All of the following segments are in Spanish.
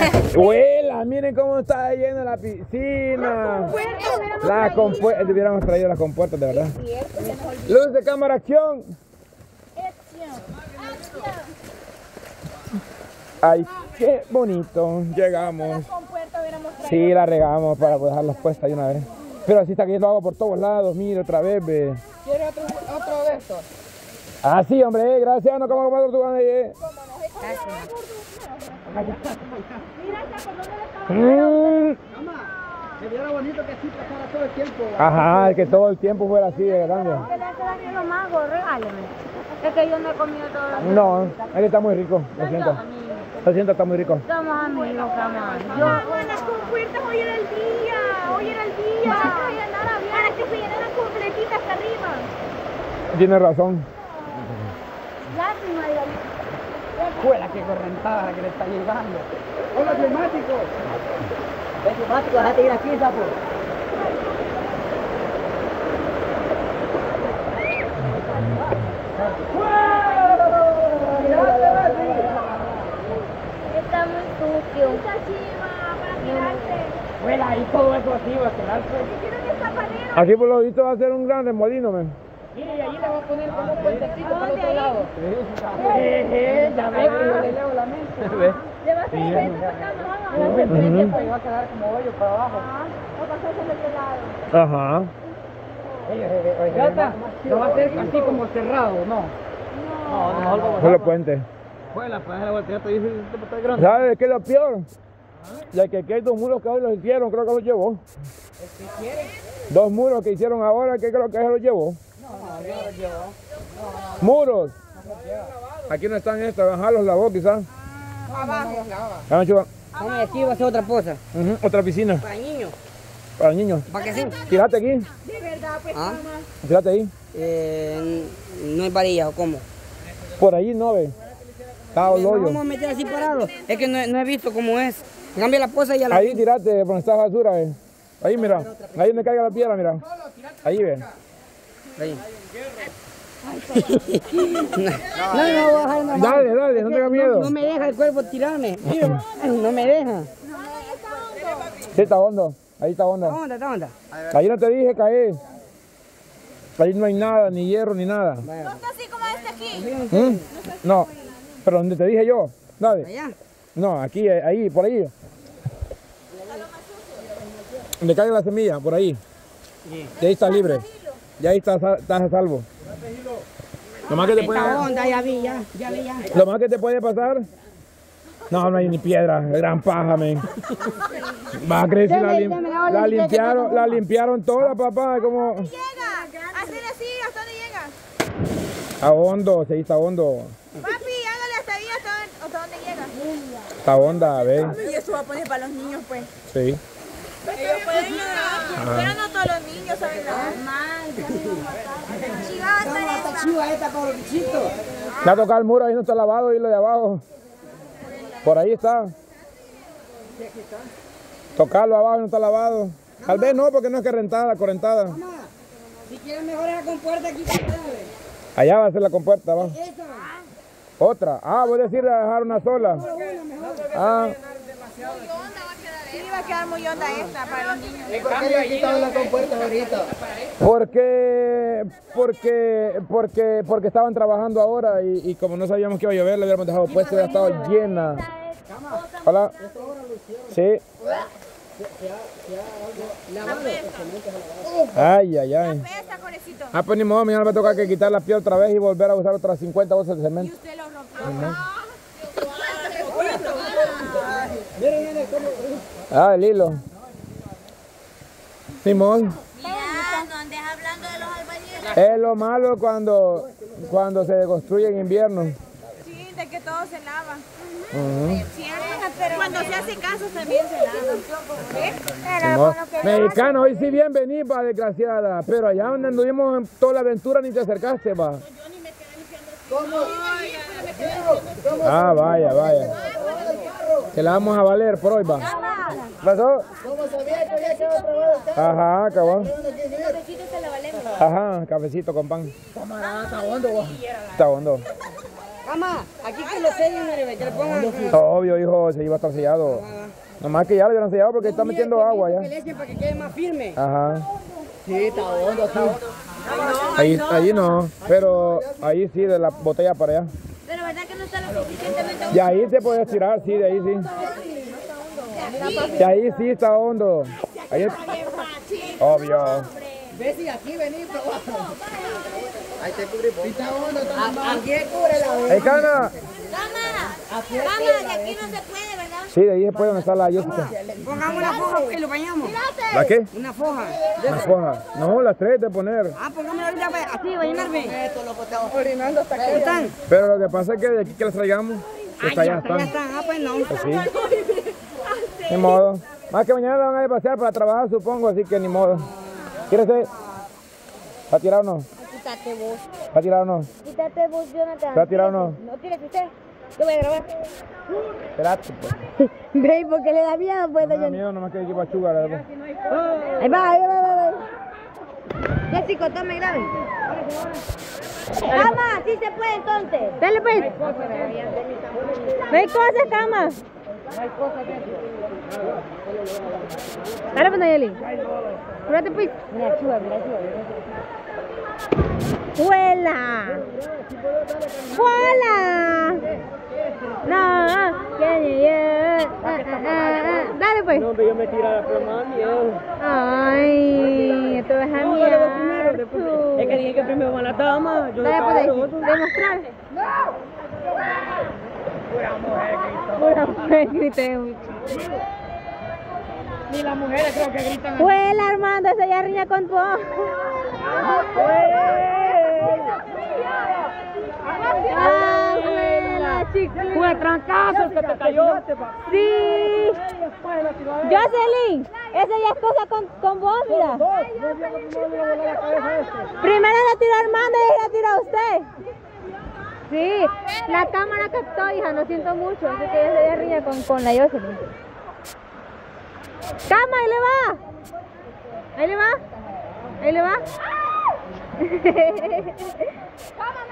Abuela, miren cómo está llena la piscina. Las compuertas, hubiéramos traído las compuertas, de verdad. Luz de cámara, acción. Ay, qué bonito. Llegamos. Sí, la regamos para poder dejarlas puestas de una vez. Pero así está cayendo agua por todos lados. Mire, otra vez, ve. ¿Quieres otro de estos? Ah, sí, hombre, gracias. No como más tortugas ahí. Mira, ¿dónde se viera bonito que así pasara todo el tiempo? Ajá, que todo el tiempo fuera así de grande. ¿Qué le hace daño lo mago? Regáleme. Es que yo no he comido todo el tiempo. No, él está muy rico, lo siento. Lo siento, está muy rico. Somos amigos, jamás. Yo hago las compuertas, hoy era el día. Hoy era el día. Para que se llenaran completitas hasta arriba. Tiene razón. Lástima, digamos. Escuela que correntada que le está llevando. Hola, climáticos. Los climáticos, déjate ir aquí, sapo. Está muy sucio. Mucha chiva para tirarte. Escuela, ahí todo eso así va a tirarse. Aquí por lo visto va a ser un gran remolino, men. Mire, y allí le voy a poner como un puentecito para el otro lado. Ya ve que yo le leo la mente. Le va a salir eso para acá, ¿no? La serpiente va a quedar como hoyo para abajo. Va a pasar por el otro lado. Ajá. Ya está. No va a ser así como cerrado, ¿no? No, no. Fue el puente. Fue la paja de la volteada, te dice que está grande. ¿Sabes qué es lo peor? Ya que aquí hay dos muros que hoy los hicieron, creo que los llevó. ¿El que quiere? Dos muros que hicieron ahora, que creo que los llevó. Muros. Aquí no están estos, bajar los lavó quizás. Abajo los lavaba. Vamos, aquí va a ser otra cosa. Otra piscina. Para niños. Para niños. ¿Para qué sí? Tírate aquí. De verdad, pues mamá. Tírate ahí. No hay varillas o cómo. Por ahí no ve. Está el hoyo. Vamos a meter así parados. Es que no he visto cómo es. Cambia la posa y ya la. Ahí tirate por donde está la basura, ve. Ahí mira. Ahí donde caiga la piedra, mira. Ahí ve. Ahí. No, dale, dale, no tenga miedo. No me deja el cuerpo tirarme. No me deja. Sí, está hondo. Ahí está hondo. Ahí no te dije caer. Ahí no hay nada, ni hierro, ni nada. No está así como este aquí. No, pero donde te dije yo. Dale. No, aquí, ahí, por ahí. Donde caiga la semilla, por ahí. Y ahí estás libre. Ya ahí estás a salvo. Lo más que te puede onda, ya vi. Lo más que te puede pasar. No, no hay ni piedra, gran paja, men. Va a crecer, la limpiaron toda, papá. Como... ¿Dónde llega? Hacer así, ¿hasta dónde llega? A hondo, sí, está hondo. Papi, hágale hasta ahí, ¿hasta dónde llega? Está honda, ve. Y eso va a poner para los niños, pues. Sí. Pero no todos los niños saben nada. Le ha tocado el muro, ahí no está lavado y lo de abajo. Por ahí está. Tocarlo abajo y no está lavado. Tal vez no, porque no es que rentada, correntada. Si quieres mejorar la compuerta aquí. Allá va a ser la compuerta, va. Otra. Ah, voy a decir a dejar una sola. Ah. Va a quedar muy honda esta para los niños. ¿Por qué le quitaron las compuertas ahorita? Porque estaban trabajando ahora y como no sabíamos que iba a llover, le habíamos dejado puesto y ha estado llena. Hola. Sí. Ay, ay, ay. Ah, pues ni modo, mañana me va a tocar que quitar la piel otra vez y volver a usar otras 50 bolsas de cemento. Y usted lo rompió. Miren cómo. Ah, el hilo. Simón. Mira, no andes hablando de los albañiles. Es lo malo cuando se construye en invierno. Sí, de que todo se lava. Sí, pero cuando se hace caso también se lava. Mexicano, hoy sí bien venís, va, desgraciada. Pero allá donde anduvimos en toda la aventura ni te acercaste, va. Yo ni me quedé limpiando el cielo. Ah, vaya, vaya. Que la vamos a valer por hoy, va. ¿Pasó? ¿Cómo sabía que había quedado probado el carro? Ajá, cabrón. Ajá, cafecito con pan. Camarada, está hondo, va. Está hondo. Mamá, aquí que lo sellen, que le pongan. Obvio, hijo, se iba a estar sellado. Nomás que ya lo hubieran sellado porque está metiendo agua ya. Que le echen para que quede más firme. Ajá. Sí, está hondo aquí. Ahí no, pero ahí sí, de la botella para allá. Pero verdad que no está lo suficientemente hondo. Y ahí se puede estirar, sí, de ahí sí. De ahí sí está hondo. Ahí es... Obvio. Ves si aquí venís probando. Ahí te cubre poco. Aquí cubre la boca. ¡Ey, Cana! ¡Cama! ¡Cama! De aquí no se puede, ¿verdad? Sí, de ahí se puede donde está la Jessica. Pongamos una foja porque lo bañamos. ¿La qué? Una foja. Una foja. No, las tres de poner. Ah, pongámosla ahorita así, bañarme. Esto, loco, te vas orinando hasta que están. Pero lo que pasa es que de aquí que las traigamos, está ya están. Ah, pues no. Así. Ni modo. Más que mañana la van a despaciar para trabajar, supongo, así que ni modo. ¿Quieres ser? ¿Va a tirar o no? Quítate vos. ¿Va a tirar o no? Quítate vos, Jonathan. ¿Va a tirar o no? No tires usted. Yo voy a grabar. Espérate, pues. Ve, porque le da miedo, pues. No me da miedo, nomás que hay que ir para Chugar. Ahí va, ahí va. Ya, chicos, tome, grabe. Cama, sí se puede, entonces. Dale, pues. No hay cosas, Cama. No hay cosas, Cama. Dale, pues, Nayeli. Espérate, pues. Mira, Chugar, mira, ¡vuela! ¡Vuela! No, dale pues. No, pero yo me tiraba la pluma, miedo. Ay, te vas a mirar. Es que dije que primero van a la tama. Dale pues, demostrarle. ¡No! Pura mujer grité mucho. Ni las mujeres creo que gritan. ¡Vuela, Armando! Esa ya riña con tu ojo. ¡Fue trancazo el que te cayó! ¡Sí! ¡Jocelyn! Esa ya es cosa con vos, mira. Primero la tiró Armando y la tiró usted. Sí, la cámara captó, hija, no siento mucho. Así que ella se ya riña con la Jocelyn. ¡Cama, ahí le va! Ahí le va. Ahí le va.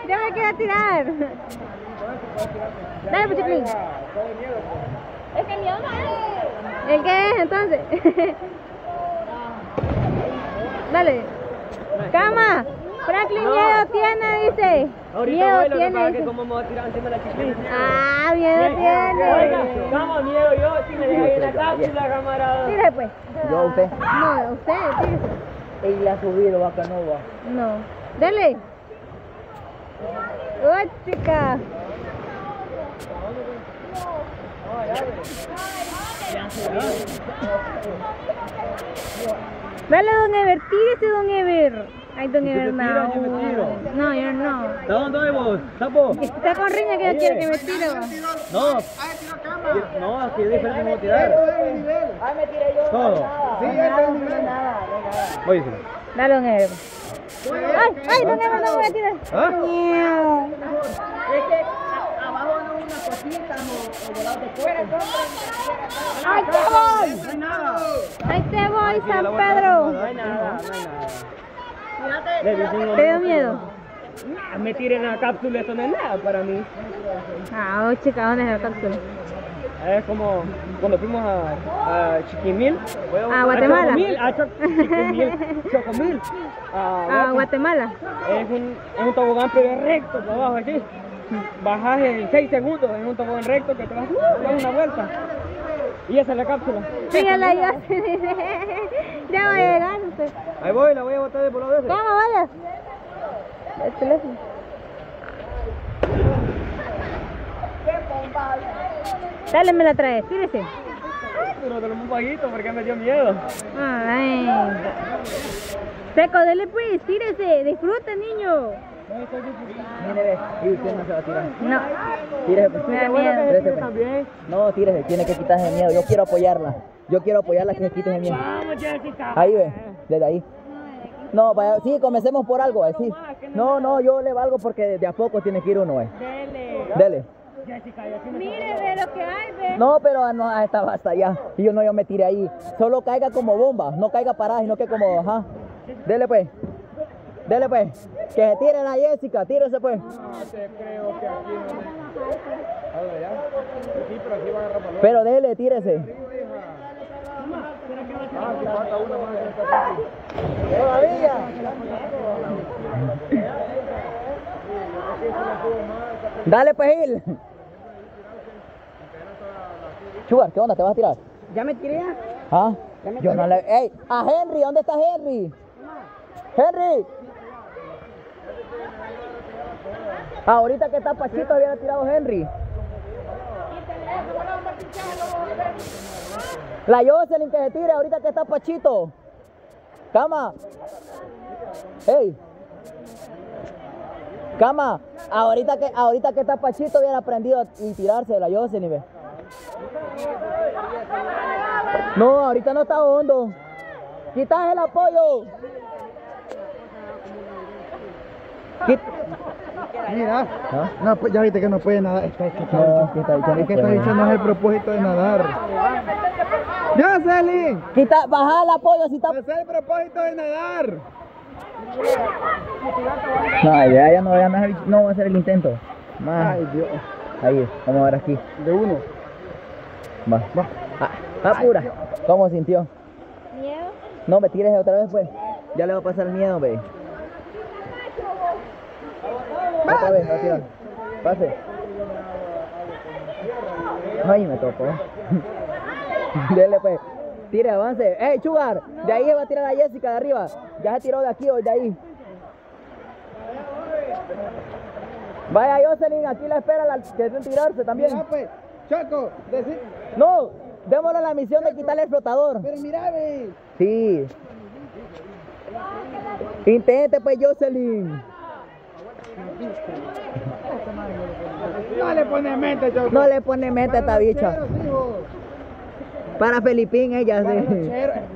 Ya me quiero tirar. Dale, Pachito. Es que el miedo no es. ¿El qué es entonces? Dale. Cama. Franklin miedo tiene, dice. Miedo tiene. ¿Cómo me voy a tirar encima de la chiquita? Ah, miedo tiene. Cama, miedo yo. Si me deja en la cápsula, camarada. Tire pues. ¿Yo a usted? No, a usted, tire. Y la ha subido Bacanova. No. Dale. ¡Uy, chica! Dale, don Ever. Tírese, don Ever. Ay, don Ever, no. No, yo no. ¿De dónde vos? ¿Sapo? Está con riña que yo quiero que me tire. No. No, aquí es diferente cómo tirar. Ah, me tiré yo. Todo. Sí, nada. Oye, dale, don Ever. Ay, don Ever, no voy a tirar. ¿Ah? Es que abajo no una cosita, o volados de fuera. ¡Ay, te voy! ¡Ay, te voy, San Pedro! No hay nada, no hay nada. ¿Te dio miedo? Me tiren la cápsula, eso no es nada para mí. Ah, chica, ¿dónde es la cápsula? Es como cuando fuimos a Chiquimil. ¿A Guatemala? Chocomil. ¿A Guatemala? Es un tobogán, pero es recto para abajo aquí. Bajas en 6 segundos en un tobogán recto que te vas a una vuelta. Y esa es la cápsula. Síguela, yo. Ya voy a llegar. Ahí voy, la voy a botar de por la vez. ¿Cómo vayas? El teléfono. Dale, me la traes, tírese. Pero tenemos un paguito porque me dio miedo. Ay. Seco, dale pues, tírese, disfruta, niño. Mire, y usted no se va a tirar. No. Tírese, pues. Me da miedo. Tírese, pues. No, tírese, tiene que quitarse el miedo. Yo quiero apoyarla. Que se quite el miedo. Vamos, Jessica. Ahí ve, desde ahí. No, vaya, sí, comencemos por algo, sí. No, yo le valgo porque de a poco tiene que ir uno, Dele. Mire, ve lo que hay, ve. No, pero no, está basta ya. Y yo me tiré ahí. Solo caiga como bomba, no caiga parada, sino que como, ajá. Dele pues. Dele pues, que se tire la Jessica, tírese pues. No te creo que aquí no. Pero dele, tírese. Todavía. Dale pues, Gil. Chugar, ¿qué onda? ¿Te vas a tirar? Ya me tiré. ¿Ah? Ya me tiré. Yo no le... ¡Ey! ¡A Henry! ¿Dónde está Henry? ¡Henry! Ahorita que está Pachito había tirado Henry. La Jocelyn que se tire ahorita que está Pachito. Cama. ¡Ey! Cama. Ahorita que está Pachito hubiera aprendido y tirarse de la Jocelyn, ve. No, ahorita no está hondo. Quitas el apoyo. Mira, ¿ah? No, pues ya viste que no puede nadar. Está no es el propósito de nadar. ¡Jocelyn! Quita, baja el apoyo si está. Ese es el propósito de nadar. No, ya no va a hacer el intento. Más. Ay, Dios. Ahí, vamos a ver aquí. De uno. Va, va. Apura. ¿Cómo sintió? Miedo. No, me tires otra vez, pues. Ya le va a pasar miedo, ve. Otra vez, acción. Pase. Ay, me tocó. Dele, pues. Tire, avance. ¡Ey, Chugar! De ahí se va a tirar a Jessica de arriba. Ya se tiró de aquí o de ahí. Vaya, Jocelyn, aquí la espera la que deben tirarse también. Mira, pues. Choco, decir. No, démosle la misión Choco de quitarle el flotador. Pero mira, ve. Sí. Intente, pues, Jocelyn. No le pone mente, Choco. No le pone mente a esta bicha. Para Felipín, ella sí.